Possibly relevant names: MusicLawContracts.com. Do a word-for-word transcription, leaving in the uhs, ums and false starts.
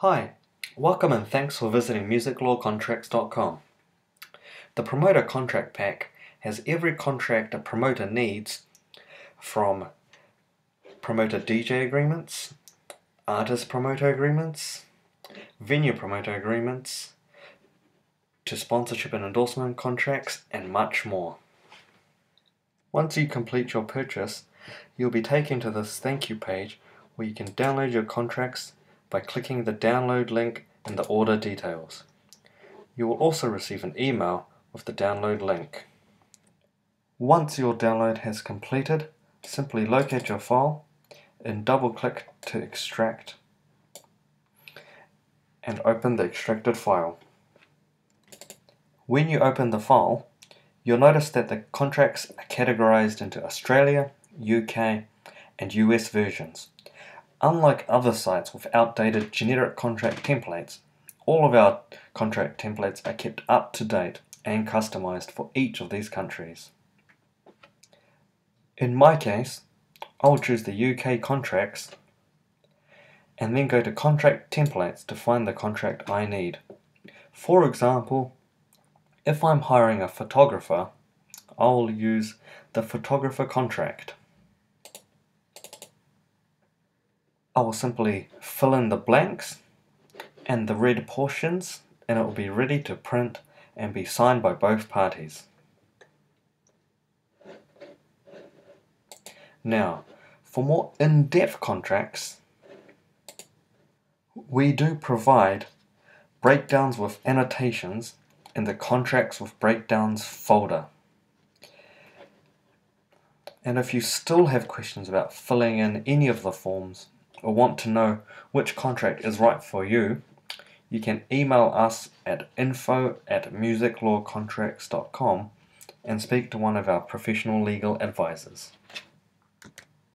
Hi, welcome and thanks for visiting Music Law Contracts dot com. The Promoter Contract Pack has every contract a promoter needs, from promoter D J agreements, artist promoter agreements, venue promoter agreements, to sponsorship and endorsement contracts, and much more. Once you complete your purchase, you'll be taken to this thank you page where you can download your contracts by clicking the download link in the order details. You will also receive an email with the download link. Once your download has completed, simply locate your file and double-click to extract and open the extracted file. When you open the file, you'll notice that the contracts are categorized into Australia, U K, and U S versions. Unlike other sites with outdated generic contract templates, all of our contract templates are kept up to date and customized for each of these countries. In my case, I'll choose the U K contracts and then go to Contract Templates to find the contract I need. For example, if I'm hiring a photographer, I'll use the photographer contract. I will simply fill in the blanks and the red portions, and it will be ready to print and be signed by both parties. Now, for more in-depth contracts, we do provide breakdowns with annotations in the Contracts with Breakdowns folder. And if you still have questions about filling in any of the forms, or want to know which contract is right for you, you can email us at info at music law contracts dot com and speak to one of our professional legal advisors.